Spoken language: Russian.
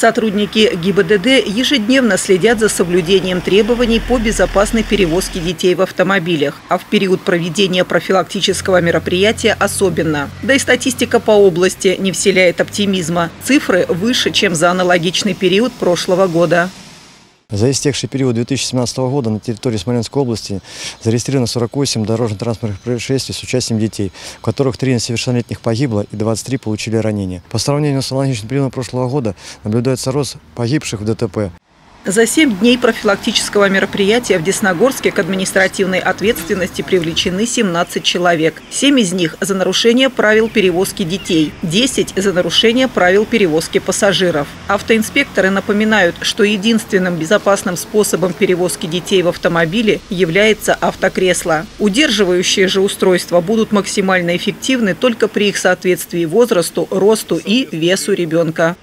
Сотрудники ГИБДД ежедневно следят за соблюдением требований по безопасной перевозке детей в автомобилях, а в период проведения профилактического мероприятия особенно. Да и статистика по области не вселяет оптимизма. Цифры выше, чем за аналогичный период прошлого года. За истекший период 2017 года на территории Смоленской области зарегистрировано 48 дорожно-транспортных происшествий с участием детей, в которых 3 несовершеннолетних погибло и 23 получили ранения. По сравнению с аналогичным периодом прошлого года наблюдается рост погибших в ДТП. За 7 дней профилактического мероприятия в Десногорске к административной ответственности привлечены 17 человек. 7 из них за нарушение правил перевозки детей, 10 за нарушение правил перевозки пассажиров. Автоинспекторы напоминают, что единственным безопасным способом перевозки детей в автомобиле является автокресло. Удерживающие же устройства будут максимально эффективны только при их соответствии возрасту, росту и весу ребенка.